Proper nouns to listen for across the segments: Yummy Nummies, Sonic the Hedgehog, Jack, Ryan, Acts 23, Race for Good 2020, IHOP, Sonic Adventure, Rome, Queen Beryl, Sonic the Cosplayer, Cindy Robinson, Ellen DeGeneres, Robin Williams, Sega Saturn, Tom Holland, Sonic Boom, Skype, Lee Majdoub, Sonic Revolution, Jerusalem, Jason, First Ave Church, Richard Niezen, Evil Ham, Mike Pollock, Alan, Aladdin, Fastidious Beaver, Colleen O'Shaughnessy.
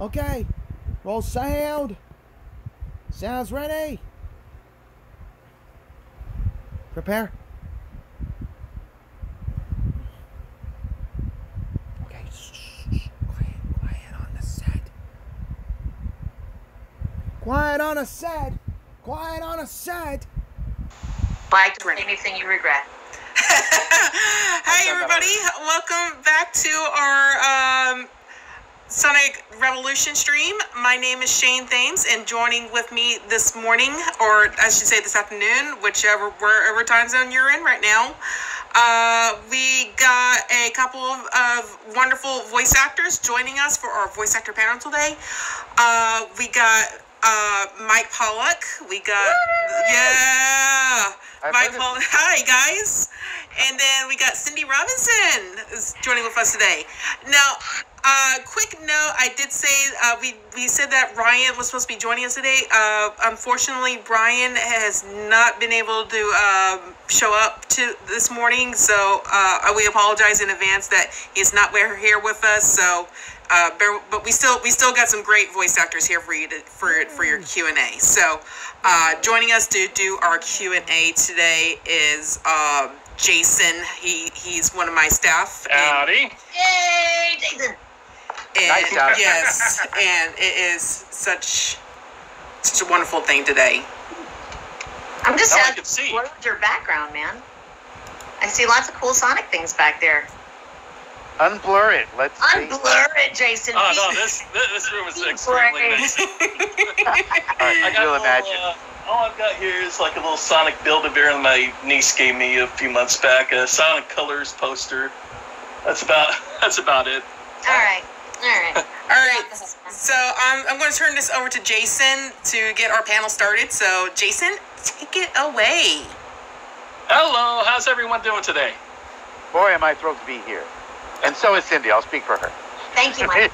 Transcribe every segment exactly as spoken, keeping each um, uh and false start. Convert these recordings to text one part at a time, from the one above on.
Okay, roll sound. Sound's ready. Prepare. Okay, shh, shh, shh. Quiet, quiet on the set. Quiet on a set. Quiet on a set. Bye, anything you regret. Hi, everybody. Welcome back to our um, Sonic Revolution stream. My name is Shane Thames, and joining with me this morning, or I should say this afternoon, whichever wherever time zone you're in right now, uh, we got a couple of, of wonderful voice actors joining us for our voice actor panel today. Uh, we got uh, Mike Pollock. We got yeah, Mike Pollock. Hi guys, and then we got Cindy Robinson is joining with us today. Now. Uh, quick note, I did say, uh, we, we said that Ryan was supposed to be joining us today. Uh, unfortunately, Ryan has not been able to, um, show up to this morning. So, uh, we apologize in advance that he's not here with us. So, uh, bear, but we still, we still got some great voice actors here for you to, for, for your Q and A. So, uh, joining us to do our Q and A today is, um, Jason. He, he's one of my staff. Howdy. Yay, Jason. And nice job. Yes, and it is such such a wonderful thing today. I'm just sad to see your background, man. I see lots of cool Sonic things back there. Unblur it. Let's unblur see. It, Jason. Oh no, this this room is extremely messy. I can imagine. Uh, all I've got here is like a little Sonic Build-A-Bear my niece gave me a few months back. A Sonic Colors poster. That's about that's about it. All right. All right. All right. So um, I'm going to turn this over to Jason to get our panel started. So Jason, take it away. Hello. How's everyone doing today? Boy, am I thrilled to be here. And so is Cindy. I'll speak for her. Thank you, Mike.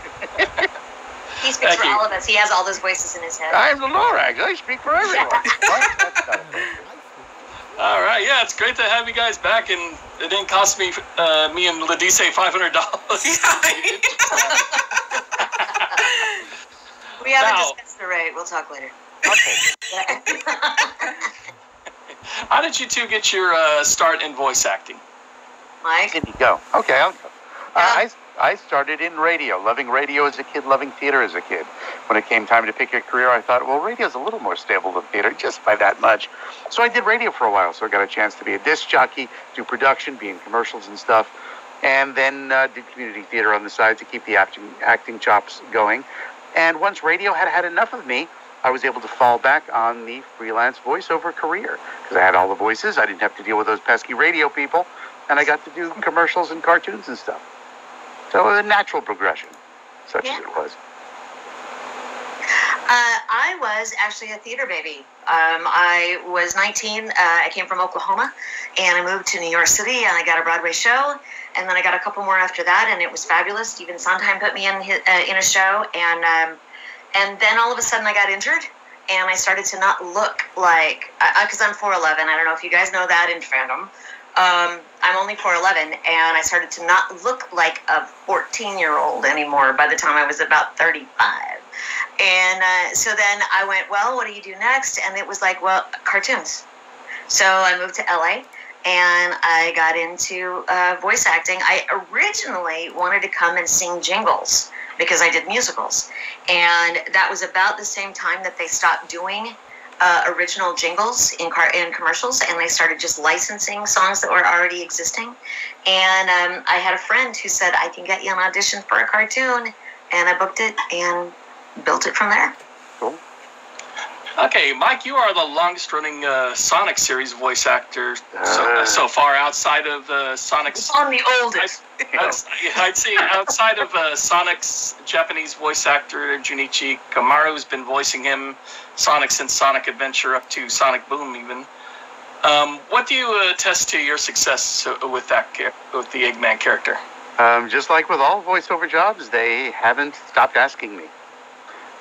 He speaks Thank for you. all of us. He has all those voices in his head. I'm the Lorax. I speak for everyone. All right. Yeah, it's great to have you guys back, and it didn't cost me, uh, me and Ladise, five hundred dollars. We haven't now, discussed the rate. We'll talk later. Okay. How did you two get your uh, start in voice acting? Mike? Did you go? Okay, I'll go. Yeah. Uh, I, I started in radio, loving radio as a kid, loving theater as a kid. When it came time to pick a career, I thought, well, radio's a little more stable than theater, just by that much. So I did radio for a while, so I got a chance to be a disc jockey, do production, be in commercials and stuff. And then uh, did community theater on the side to keep the acting, acting chops going. And once radio had had enough of me, I was able to fall back on the freelance voiceover career because I had all the voices. I didn't have to deal with those pesky radio people, and I got to do commercials and cartoons and stuff. So it was a natural progression, such yeah. as it was. Uh, I was actually a theater baby. Um, I was nineteen. Uh, I came from Oklahoma, and I moved to New York City, and I got a Broadway show, and then I got a couple more after that, and it was fabulous. Stephen Sondheim put me in his, uh, in a show, and um, and then all of a sudden I got injured, and I started to not look like, because uh, I'm four eleven. I don't know if you guys know that in fandom. Um, I'm only four eleven, and I started to not look like a fourteen-year-old anymore by the time I was about thirty-five. And uh, so then I went, well, what do you do next? And it was like, well, cartoons. So I moved to L A, and I got into uh, voice acting. I originally wanted to come and sing jingles because I did musicals. And that was about the same time that they stopped doing Uh, original jingles in car in commercials, and they started just licensing songs that were already existing. And um, I had a friend who said, I can get you an audition for a cartoon, and I booked it and built it from there. Cool. Okay, Mike, you are the longest running uh, Sonic series voice actor uh, so, so far outside of uh, Sonic's... I'm the oldest. I'd, I'd say outside of uh, Sonic's Japanese voice actor, Junichi Kamaru, who's been voicing him Sonic since Sonic Adventure up to Sonic Boom even. Um, what do you attest to your success with that with the Eggman character? Um, just like with all voiceover jobs, they haven't stopped asking me.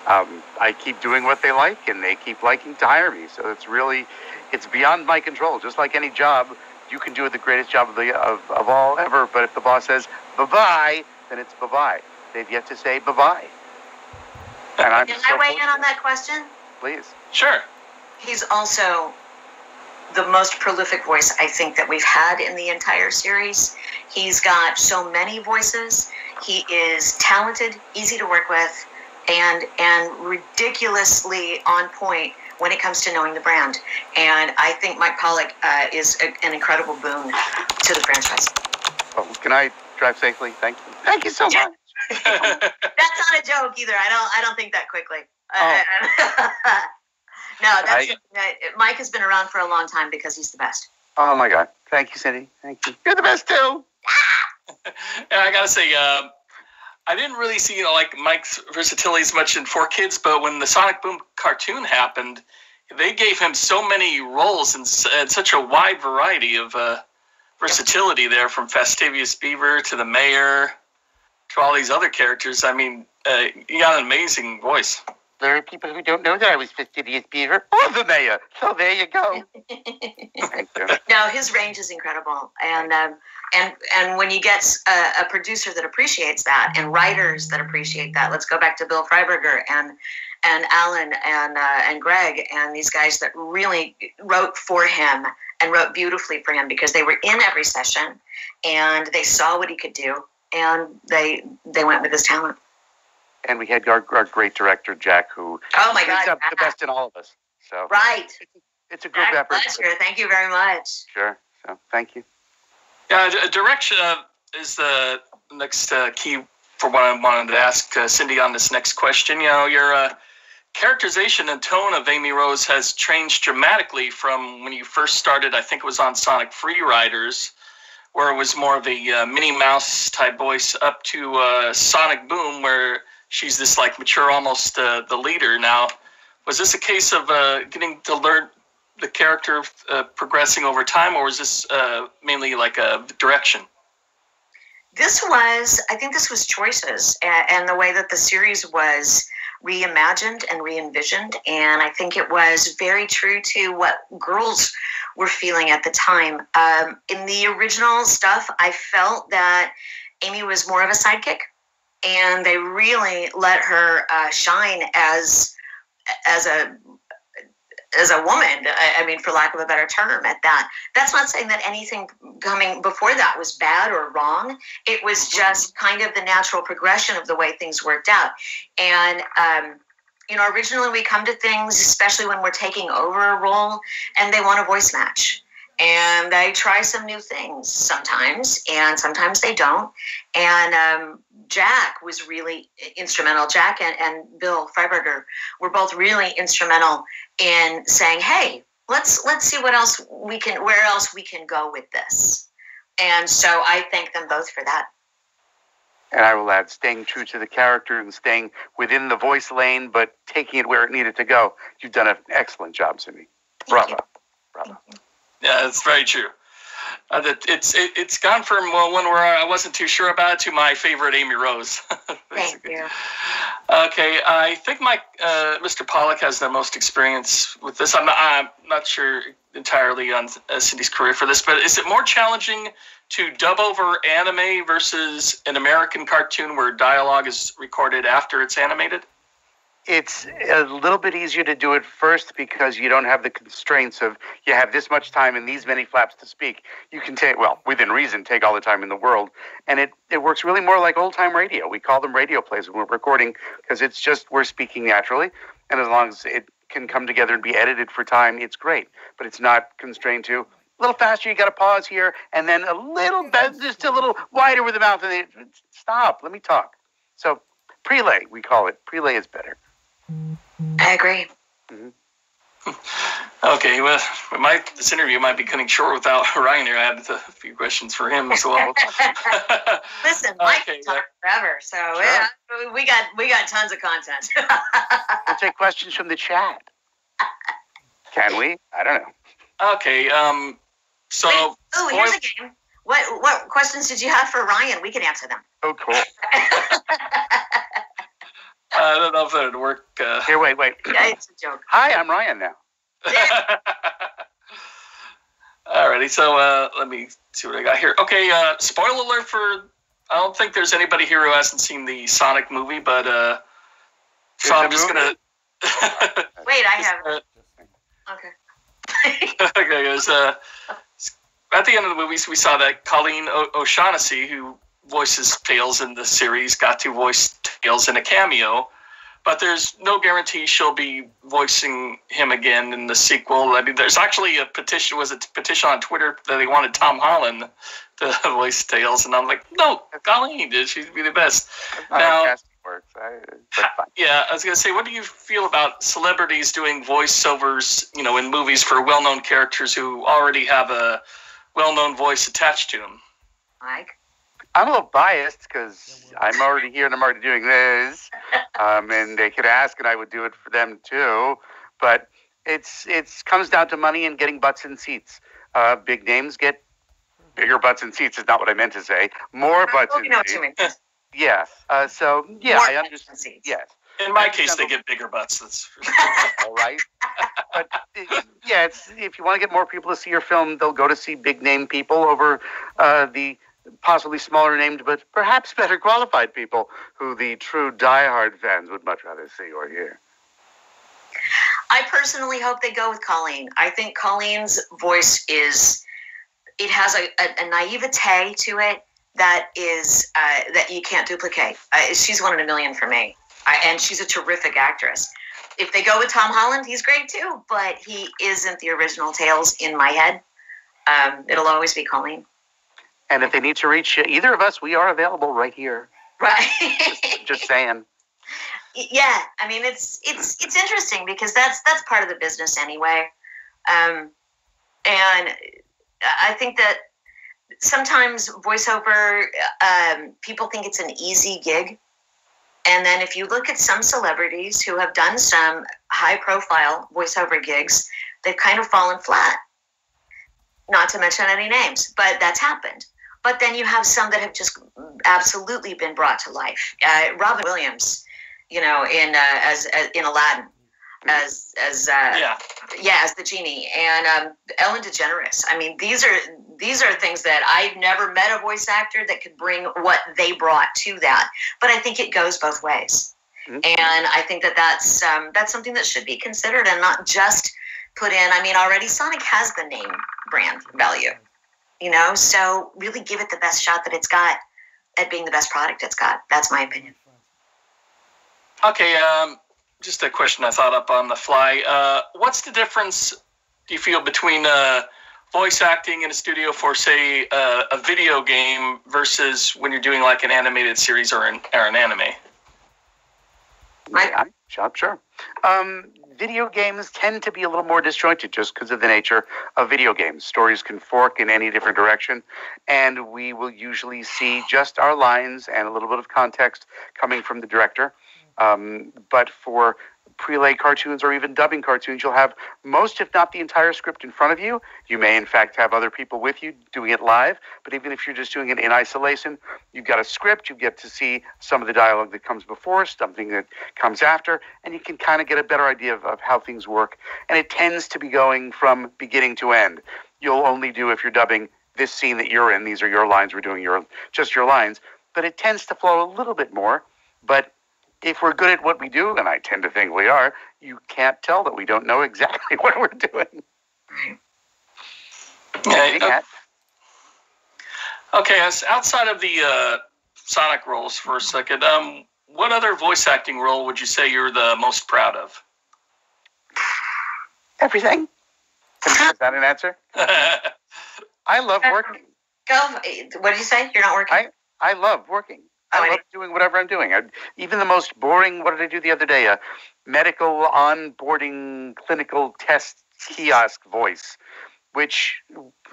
Um, I keep doing what they like, and they keep liking to hire me. So it's really, it's beyond my control. Just like any job, you can do the greatest job of, the, of, of all ever, but if the boss says, bye-bye, then it's bye-bye. They've yet to say bye-bye. Can I weigh in on that question? Please. Sure. He's also the most prolific voice I think that we've had in the entire series. He's got so many voices. He is talented, easy to work with, and and ridiculously on point when it comes to knowing the brand. And I think Mike Pollock uh, is a, an incredible boon to the franchise. Oh, can I drive safely? Thank you. Thank you so much. That's not a joke either. I don't I don't think that quickly. Oh. Uh, no, that's, I, uh, Mike has been around for a long time because he's the best. Oh my God. Thank you, Cindy. Thank you. You're the best too. And I gotta say, uh, I didn't really see, you know, like Mike's versatility as much in Four Kids, but when the Sonic Boom cartoon happened, they gave him so many roles and, and such a wide variety of uh, versatility there, from Fastidious Beaver to the mayor to all these other characters. I mean, uh, he got an amazing voice. There are people who don't know that I was Fastidious Beaver or the mayor, so there you go. Thank you. No, his range is incredible, and um, and and when you get a, a producer that appreciates that, and writers that appreciate that, let's go back to Bill Freiberger and and Alan and uh, and Greg and these guys that really wrote for him and wrote beautifully for him because they were in every session and they saw what he could do and they they went with his talent. And we had our, our great director, Jack, who oh my brings God, up Jack. the best in all of us. So right. It's a group Jack effort. Pleasure. Thank you very much. Sure. So thank you. Uh, direction uh, is the next uh, key for what I wanted to ask uh, Cindy on this next question. You know, your uh, characterization and tone of Amy Rose has changed dramatically from when you first started, I think it was on Sonic Free Riders, where it was more of a uh, Minnie Mouse type voice, up to uh, Sonic Boom, where she's this like mature, almost uh, the leader now. Was this a case of uh, getting to learn the character uh, progressing over time, or was this uh, mainly like a direction? This was, I think this was choices and, and the way that the series was reimagined and re-envisioned. And I think it was very true to what girls were feeling at the time. Um, in the original stuff, I felt that Amy was more of a sidekick. And they really let her uh, shine as as a as a woman. I, I mean, for lack of a better term, at that. That's not saying that anything coming before that was bad or wrong. It was just kind of the natural progression of the way things worked out. And um, you know, originally we come to things, especially when we're taking over a role, and they want a voice match. and I try some new things sometimes, and sometimes they don't. And um, Jack was really instrumental. Jack and, and Bill Freiberger were both really instrumental in saying, hey, let's let's see what else we can, where else we can go with this. And so I thank them both for that. And I will add, staying true to the character and staying within the voice lane, but taking it where it needed to go. You've done an excellent job, Cindy. Bravo. Bravo. Yeah, that's very true. Uh, it's it, it's gone from well, one where I wasn't too sure about to my favorite, Amy Rose. Thank you. Okay, I think my uh, Mister Pollock has the most experience with this. I'm not, I'm not sure entirely on uh, Cindy's career for this, but is it more challenging to dub over anime versus an American cartoon where dialogue is recorded after it's animated? It's a little bit easier to do it first because you don't have the constraints of you have this much time and these many flaps to speak. You can take, well, within reason, take all the time in the world. And it, it works really more like old-time radio. We call them radio plays when we're recording because it's just we're speaking naturally. And as long as it can come together and be edited for time, it's great. But it's not constrained to a little faster, you got to pause here, and then a little bit, just a little wider with the mouth. And it, stop, let me talk. So prelay, we call it. Prelay is better. I agree. Mm-hmm. Okay, well, my, this interview might be cutting short without Ryan here. I had a few questions for him as well. Listen, Mike okay, can talk yeah. forever, so sure. yeah, we got we got tons of content. We'll take questions from the chat. Can we? I don't know. Okay. Um. So. Oh, here's boy, a game. What what questions did you have for Ryan? We can answer them. Oh, cool. Uh, I don't know if that would work. Uh... Here, wait, wait. Yeah, it's a joke. Hi, I'm Ryan now. Alrighty, so uh, let me see what I got here. Okay, uh, spoiler alert for... I don't think there's anybody here who hasn't seen the Sonic movie, but... Uh, so I'm just going to... Wait, I haven't. Okay. Okay, there's... Uh, at the end of the movie, we saw that Colleen o- O'Shaughnessy, who voices Tails in the series, got to voice Tails in a cameo, but there's no guarantee she'll be voicing him again in the sequel. I mean, there's actually a petition, was a petition on Twitter that they wanted Tom Holland to voice Tails, and I'm like, no, Colleen did, she'd be the best. Now, yeah, I was going to say, what do you feel about celebrities doing voiceovers, you know, in movies for well-known characters who already have a well-known voice attached to them? Mike? I'm a little biased because I'm already here and I'm already doing this, um, and they could ask and I would do it for them too. But it's it's comes down to money and getting butts in seats. Uh, big names get bigger butts in seats is not what I meant to say. More butts in seats. Yeah. Uh, so yeah, More I understand. Yes. In my That's case, they get bigger butts. That's all right. But yeah, it's, if you want to get more people to see your film, they'll go to see big name people over uh, the. possibly smaller named, but perhaps better qualified people who the true diehard fans would much rather see or hear. I personally hope they go with Colleen. I think Colleen's voice is, it has a, a, a naivete to it that is, uh, that you can't duplicate. Uh, she's one in a million for me. I, and she's a terrific actress. If they go with Tom Holland, he's great too, but he isn't the original Tails in my head. Um, it'll always be Colleen. And if they need to reach either of us, we are available right here. Right. Just, just saying. Yeah, I mean it's it's it's interesting because that's that's part of the business anyway, um, and I think that sometimes voiceover um, people think it's an easy gig, and then if you look at some celebrities who have done some high-profile voiceover gigs, they've kind of fallen flat. Not to mention any names, but that's happened. But then you have some that have just absolutely been brought to life. Uh, Robin Williams, you know, in uh, as, as in Aladdin, as as uh, yeah. yeah, as the genie, and um, Ellen DeGeneres. I mean, these are these are things that I've never met a voice actor that could bring what they brought to that. But I think it goes both ways, mm-hmm. and I think that that's um, that's something that should be considered and not just put in. I mean, already Sonic has the name brand value. You know, so really give it the best shot that it's got at being the best product it's got. That's my opinion. Okay, um, just a question I thought up on the fly. Uh, what's the difference, do you feel, between uh, voice acting in a studio for, say, uh, a video game versus when you're doing like an animated series or an, or an anime? I, I'm sure. Um, video games tend to be a little more disjointed just because of the nature of video games. Stories can fork in any different direction, and we will usually see just our lines and a little bit of context coming from the director. Um, but for prelay cartoons or even dubbing cartoons, you'll have most, if not the entire script in front of you. You may, in fact, have other people with you doing it live, but even if you're just doing it in isolation, you've got a script, you get to see some of the dialogue that comes before, something that comes after, and you can kind of get a better idea of, of how things work. And it tends to be going from beginning to end. You'll only do, if you're dubbing, this scene that you're in, these are your lines, we're doing your just your lines, but it tends to flow a little bit more. But if we're good at what we do, and I tend to think we are, you can't tell that we don't know exactly what we're doing. Okay, uh, okay as outside of the uh, Sonic roles for a second, um, what other voice acting role would you say you're the most proud of? Everything. Is that an answer? I love working. Go. What did you say? You're not working? I, I love working. I love doing whatever I'm doing. I, even the most boring, what did I do the other day? A medical onboarding clinical test kiosk voice, which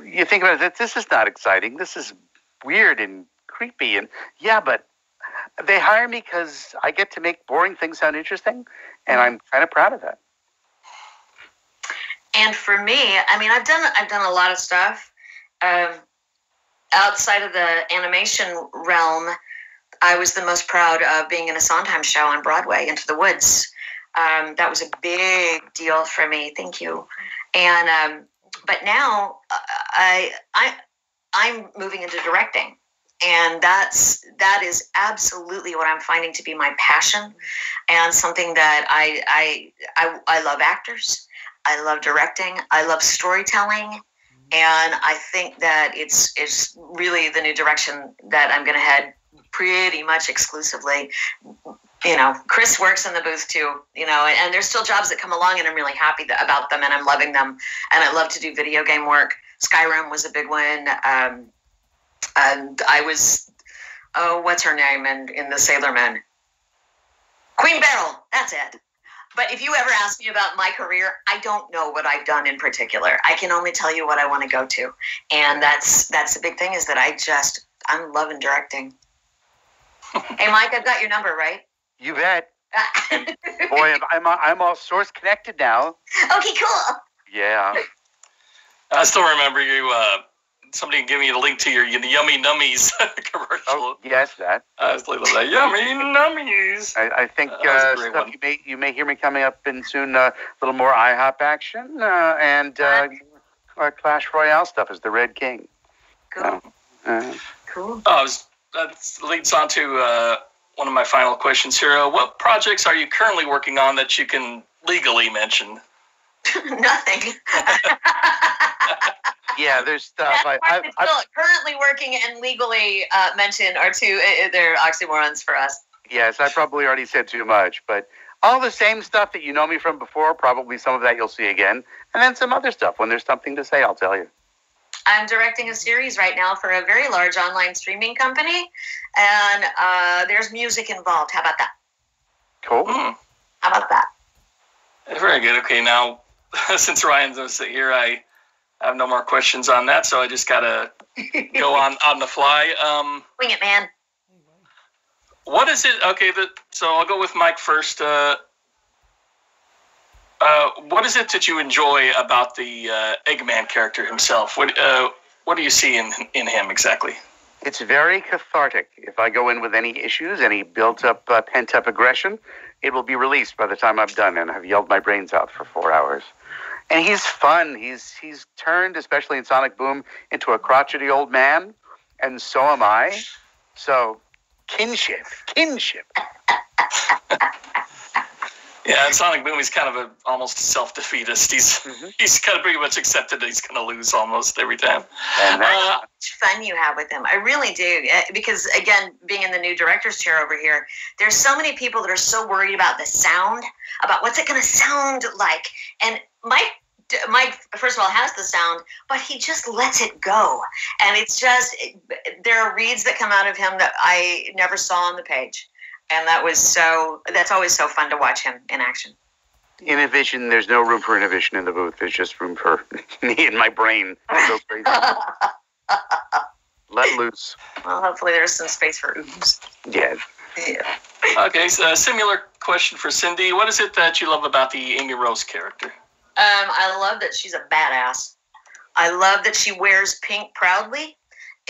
you think about it, this is not exciting. This is weird and creepy. And yeah, but they hire me because I get to make boring things sound interesting. And I'm kind of proud of that. And for me, I mean, I've done, I've done a lot of stuff um, outside of the animation realm. I was the most proud of being in a Sondheim show on Broadway, Into the Woods. Um, that was a big deal for me. Thank you. And um, but now I I I'm moving into directing, and that's that is absolutely what I'm finding to be my passion, and something that I I I, I love actors. I love directing. I love storytelling. And I think that it's it's really the new direction that I'm going to head. Pretty much exclusively, you know, Chris works in the booth too, you know, and, and there's still jobs that come along and I'm really happy th- about them and I'm loving them. And I love to do video game work. Skyrim was a big one. Um, and I was, oh, what's her name? And in, in the Sailor Moon, Queen Beryl, that's it. But if you ever ask me about my career, I don't know what I've done in particular. I can only tell you what I want to go to. And that's, that's the big thing is that I just, I'm loving directing. Hey, Mike, I've got your number, right? You bet. And boy, I'm, I'm all source connected now. Okay, cool. Yeah. I still remember you, uh, somebody gave me the link to your the Yummy Nummies commercial. Oh, yes, that. I was like, Yummy Nummies. I, I think uh, uh, stuff one. you may you may hear me coming up in soon, uh, a little more IHOP action, uh, and uh, our Clash Royale stuff is the Red King. Cool. Uh, uh, cool. Oh, I was... That leads on to uh, one of my final questions here. Uh, what projects are you currently working on that you can legally mention? Nothing. Yeah, there's stuff. I, I'm still I've, currently working and legally uh, mention are two. Uh, they're oxymorons for us. Yes, I probably already said too much, but all the same stuff that you know me from before, probably some of that you'll see again. And then some other stuff. When there's something to say, I'll tell you. I'm directing a series right now for a very large online streaming company, and uh, there's music involved. How about that? Cool. Mm. How about that? Very good. Okay, now, since Ryan's going to sit here, I have no more questions on that, so I just got to go on, on the fly. Um, Wing it, man. What is it? Okay, the, so I'll go with Mike first. Uh, Uh, what is it that you enjoy about the uh, Eggman character himself? What uh, what do you see in, in him exactly? It's very cathartic. If I go in with any issues, any built-up, uh, pent-up aggression, it will be released by the time I'm done and I've yelled my brains out for four hours. And he's fun. He's he's turned, especially in Sonic Boom, into a crotchety old man, and so am I. So, kinship, kinship. Yeah, and Sonic Boom is kind of a, almost self-defeatist. He's mm-hmm. he's kind of pretty much accepted that he's going to lose almost every time. And that's uh, how much fun you have with him. I really do. Because, again, being in the new director's chair over here, there's so many people that are so worried about the sound, about what's it going to sound like. And Mike Mike, first of all, has the sound, but he just lets it go. And it's just, it, there are reads that come out of him that I never saw on the page. And that was so, that's always so fun to watch him in action. Innovation, there's no room for innovation in the booth. There's just room for me and my brain. That's so crazy. Let loose. Well, hopefully there's some space for oops. Yeah. Yeah. Okay, so a similar question for Cindy. What is it that you love about the Amy Rose character? Um, I love that she's a badass. I love that she wears pink proudly.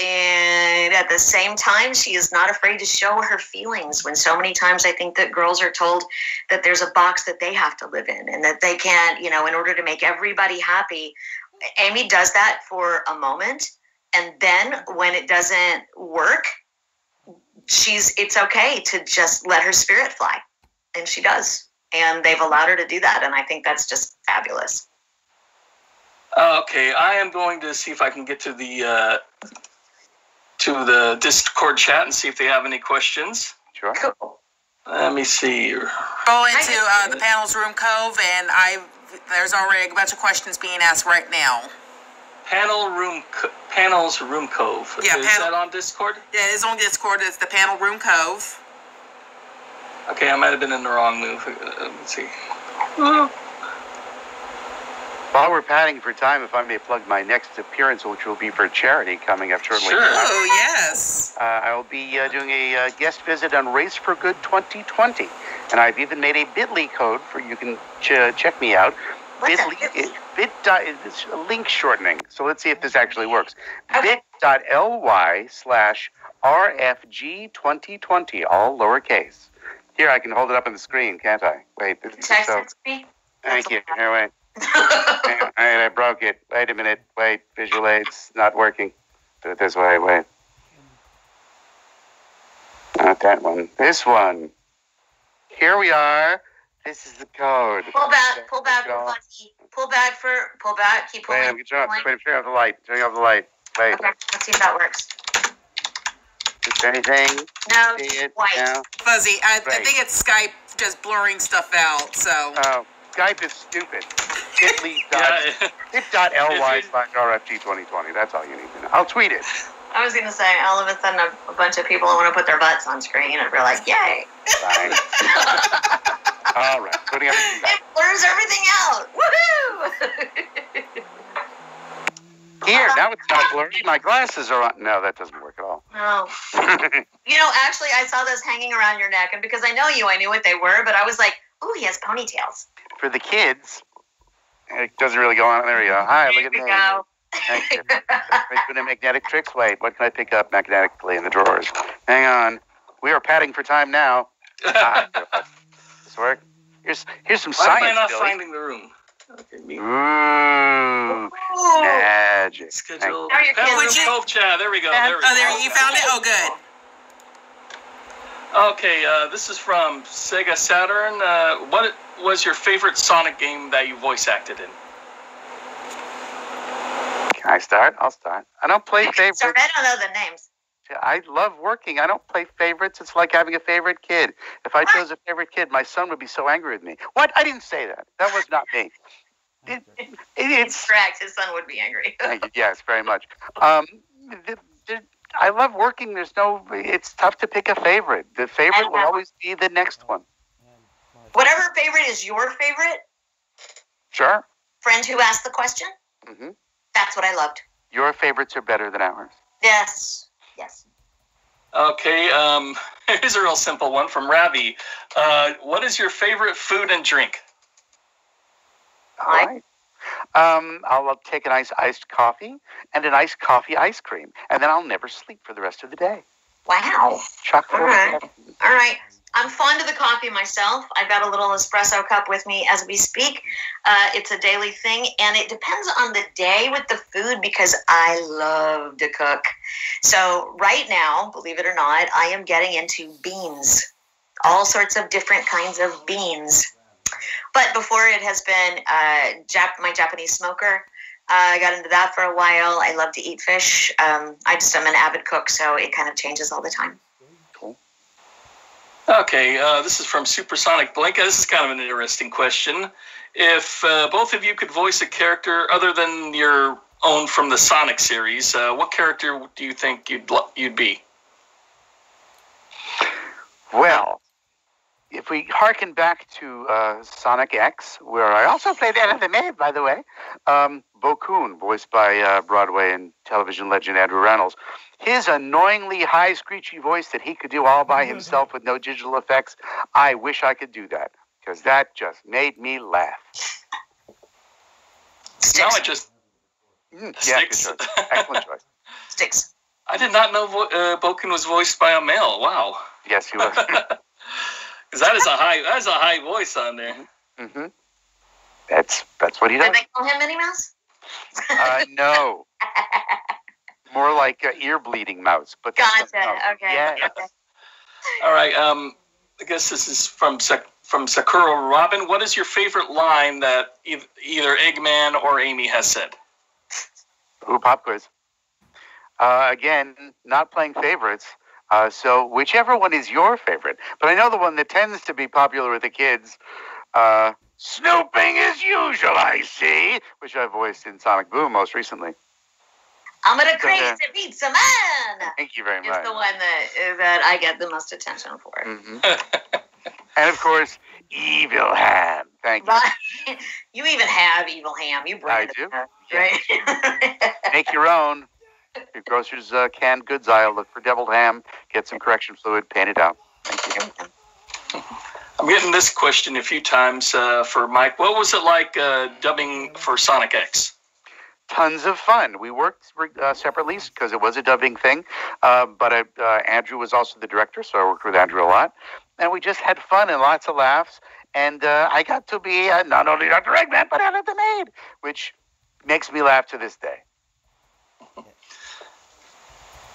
And at the same time, she is not afraid to show her feelings when so many times I think that girls are told that there's a box that they have to live in and that they can't, you know, in order to make everybody happy. Amy does that for a moment. And then when it doesn't work, she's, it's okay to just let her spirit fly. And she does. And they've allowed her to do that. And I think that's just fabulous. Okay, I am going to see if I can get to the... Uh... to the Discord chat and see if they have any questions. Sure. Cool. Let me see. Go into uh, the Panels Room Cove, and I there's already a bunch of questions being asked right now. Panel Room Co Panels Room Cove. Yeah, is that on Discord? Yeah, it is on Discord. It's the Panel Room Cove. Okay, I might have been in the wrong move. Uh, let's see. Uh. While we're padding for time, if I may plug my next appearance, which will be for charity coming up shortly. Sure. Oh, yes. Uh, I'll be uh, doing a uh, guest visit on Race for Good twenty twenty. And I've even made a bit dot L Y code for you can ch check me out. Bit dot L Y is bit dot, it's link shortening. So let's see if this actually works. Okay. bit dot L Y slash R F G twenty twenty, all lowercase. Here, I can hold it up on the screen, can't I? Wait. This is so... Thank That's you. Here, wait. All right, I broke it. Wait a minute. Wait, visual aid's not working. Do it this way. Wait. Not that one. This one. Here we are. This is the code. Pull back. Pull back. Pull back for. Pull back. Keep pulling. Wait, I'm turning off the light. Turning off the light. Wait. Okay, let's see if that works. Is there anything? No. It's white. Now? Fuzzy. I, I think it's Skype just blurring stuff out. So. Oh. Skype is stupid. bit dot L Y slash R F G twenty twenty. That's all you need to know. I'll tweet it. I was going to say, all of a sudden, a, a bunch of people want to put their butts on screen, and we're like, yay. Fine. All right. Putting everything back. It blurs everything out. Woohoo! Here, now it's not blurry. My glasses are on. No, that doesn't work at all. No. You know, actually, I saw those hanging around your neck, and because I know you, I knew what they were, but I was like, ooh, he has ponytails. For the kids, it doesn't really go on. There you go. Hi, look at me. Go. I'm doing a magnetic tricks. Wait, what can I pick up magnetically in the drawers? Hang on. We are padding for time now. Ah, this work? Here's, here's some Why science, Why am I not Billy? finding the room? Okay, me. Ooh, Ooh. Magic. Schedule. There you go. There we go. There we oh, there, you go. found it? Oh, good. Okay, uh, this is from Sega Saturn. Uh, what was your favorite Sonic game that you voice acted in? Can I start? I'll start. I don't play favorites. Sorry, I don't know the names. I love working. I don't play favorites. It's like having a favorite kid. If I chose a favorite kid, my son would be so angry with me. What? I didn't say that. That was not me. It, it, it's correct. His son would be angry. Yes, very much. Um, the, the, I love working. There's no, it's tough to pick a favorite. The favorite will always be the next one. Whatever favorite is your favorite. Sure. Friend who asked the question. Mm-hmm. That's what I loved. Your favorites are better than ours. Yes. Yes. Okay. Um, here's a real simple one from Ravi. Uh, what is your favorite food and drink? All right. Um, I'll take an ice, iced coffee and an iced coffee ice cream, and then I'll never sleep for the rest of the day. Wow. Chocolate. All right. All right. I'm fond of the coffee myself. I've got a little espresso cup with me as we speak. Uh, it's a daily thing, and it depends on the day with the food because I love to cook. So right now, believe it or not, I am getting into beans, all sorts of different kinds of beans. But before it has been uh, Jap my Japanese smoker. Uh, I got into that for a while. I love to eat fish. Um, I just am an avid cook, so it kind of changes all the time. Cool. Okay, uh, this is from Supersonic Blanca. This is kind of an interesting question. If uh, both of you could voice a character other than your own from the Sonic series, uh, what character do you think you'd you'd be? Well, if we hearken back to uh, Sonic X, where I also played anime, by the way, um, Bokun, voiced by uh, Broadway and television legend Andrew Reynolds, his annoyingly high, screechy voice that he could do all by himself with no digital effects, I wish I could do that, because that just made me laugh. Now I just... Mm, yeah, good choice. Excellent choice. Sticks. I did not know vo uh, Bokun was voiced by a male. Wow. Yes, he was. That is a high, that is a high voice on there. Mm-hmm. That's that's what he does. Did they call him Minnie Mouse? Uh, no. More like uh, ear bleeding mouse. But gotcha. Okay. Yeah. Okay. All right. Um, I guess this is from Sa from Sakura Robin. What is your favorite line that e either Eggman or Amy has said? Ooh, pop quiz. Uh, again, not playing favorites. Uh, so whichever one is your favorite. But I know the one that tends to be popular with the kids. Uh, Snooping as usual, I see. Which I voiced in Sonic Boom most recently. I'm going to craze uh, to beat some man. Thank you very much. It's the one that, that I get the most attention for. Mm-hmm. And, of course, Evil Ham. Thank you. Right. You even have Evil Ham. You brought I it do. Up, right? Yeah. Make your own. Your grocer's uh, canned goods aisle. Look for deviled ham. Get some correction fluid. Paint it out. Thank you. I'm getting this question a few times uh, for Mike. What was it like uh, dubbing for Sonic X? Tons of fun. We worked uh, separately because it was a dubbing thing. Uh, but I, uh, Andrew was also the director, so I worked with Andrew a lot. And we just had fun and lots of laughs. And uh, I got to be uh, not only Doctor Eggman, but Ellen DeGeneres, which makes me laugh to this day.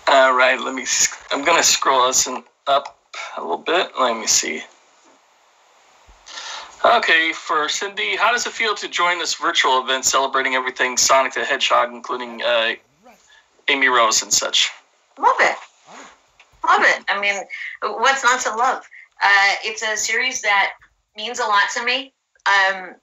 All right, let me. I'm gonna scroll this up a little bit. Let me see. Okay, for Cindy, how does it feel to join this virtual event celebrating everything Sonic the Hedgehog, including uh, Amy Rose and such? Love it, love it. I mean, what's not to love? Uh, it's a series that means a lot to me. Um,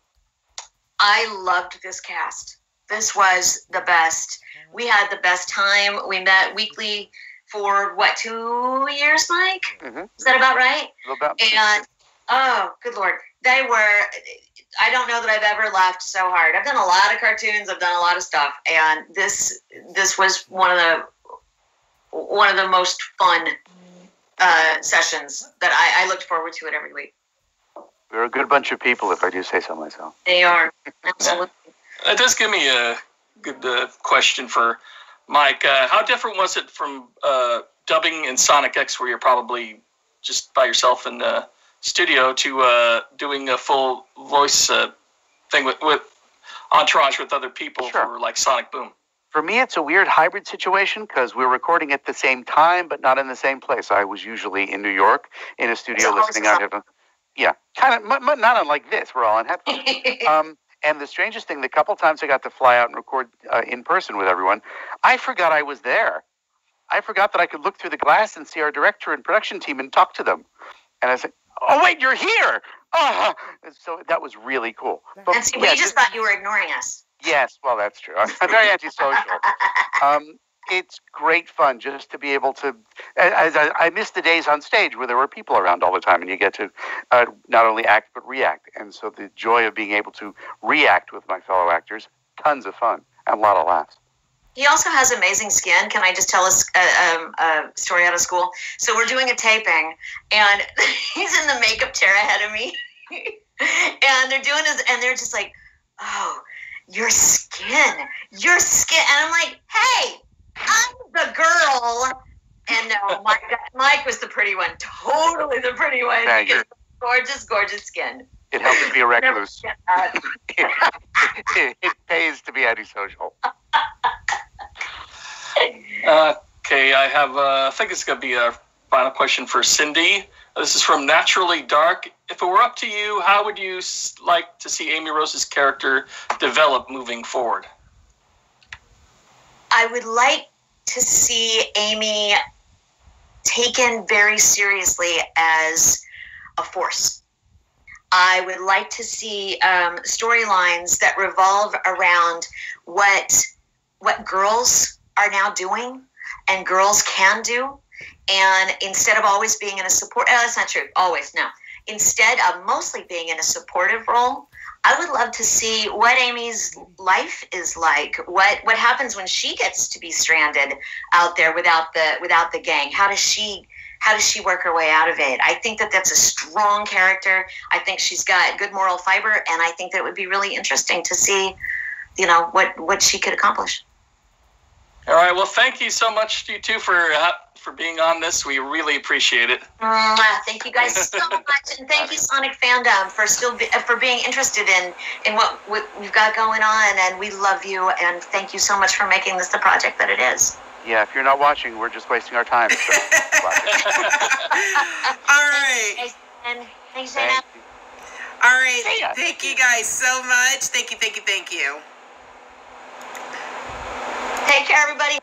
I loved this cast. This was the best. We had the best time. We met weekly for, what, two years, Mike? Mm-hmm. Is that about right? About. And, oh, good Lord. They were, I don't know that I've ever laughed so hard. I've done a lot of cartoons. I've done a lot of stuff. And this this was one of the one of the most fun uh, sessions that I, I looked forward to it every week. They're a good bunch of people, if I do say so myself. They are. Absolutely. That does give me a good uh, question for Mike. Uh, how different was it from uh, dubbing in Sonic X, where you're probably just by yourself in the studio, to uh, doing a full voice uh, thing with, with entourage with other people? Sure. For like Sonic Boom? For me, it's a weird hybrid situation because we're recording at the same time, but not in the same place. I was usually in New York in a studio listening out of, yeah, kind of not unlike this. We're all in headphones. um, And the strangest thing, the couple times I got to fly out and record uh, in person with everyone, I forgot I was there. I forgot that I could look through the glass and see our director and production team and talk to them. And I said, oh, wait, you're here. Oh. And so that was really cool. But, and see, we yeah, just thought you were ignoring us. Yes, well, that's true. I'm very antisocial. Um, it's great fun just to be able to, as I, I miss the days on stage where there were people around all the time and you get to uh, not only act, but react. And so the joy of being able to react with my fellow actors, tons of fun and a lot of laughs. He also has amazing skin. Can I just tell us a, um, a story out of school? So we're doing a taping and he's in the makeup chair ahead of me and they're doing his, and they're just like, oh, your skin, your skin. And I'm like, hey, I'm the girl, and no, Mike, Mike was the pretty one, totally the pretty one, Thank because gorgeous, gorgeous skin. It helps to be a recluse. it, it, it pays to be antisocial. Okay, I have, uh, I think it's going to be our final question for Cindy. This is from Naturally Dark. If it were up to you, how would you like to see Amy Rose's character develop moving forward? I would like to see Amy taken very seriously as a force. I would like to see um, storylines that revolve around what what girls are now doing and girls can do. And instead of always being in a support, oh, that's not true, always, no. Instead of mostly being in a supportive role, I would love to see what Amy's life is like. What what happens when she gets to be stranded out there without the without the gang? How does she how does she work her way out of it? I think that that's a strong character. I think she's got good moral fiber, and I think that it would be really interesting to see, you know, what what she could accomplish. All right. Well, thank you so much, you two, for uh, for being on this. We really appreciate it. Mm, thank you guys so much, and thank you, Sonic fandom, for still be, for being interested in in what we've got going on. And we love you, and thank you so much for making this the project that it is. Yeah, if you're not watching, we're just wasting our time. So All right. Thanks, and thanks, Shana. Thank you. All right. Yeah, thank, thank you guys so much. Thank you. Thank you. Thank you. Take care, everybody.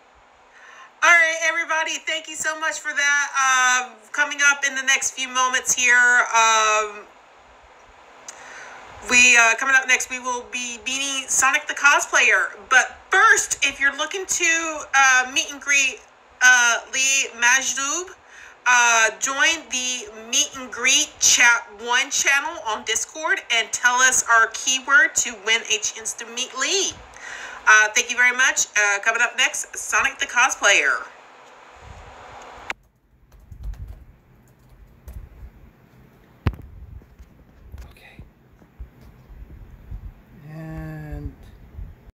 All right, everybody. Thank you so much for that. Um, coming up in the next few moments here, um, we uh, coming up next, we will be meeting Sonic the Cosplayer. But first, if you're looking to uh, meet and greet uh, Lee Majdoub, uh, join the meet and greet chat one channel on Discord and tell us our keyword to win a chance to meet Lee. Uh, thank you very much. Uh, coming up next, Sonic the Cosplayer.